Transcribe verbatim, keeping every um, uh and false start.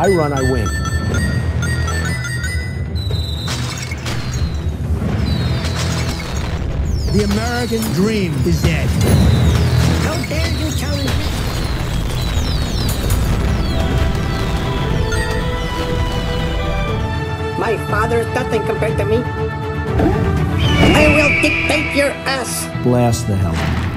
I run, I win. The American dream is dead. How dare you challenge me? My father's nothing compared to me. I will dictate your ass. Blast the hell out of me.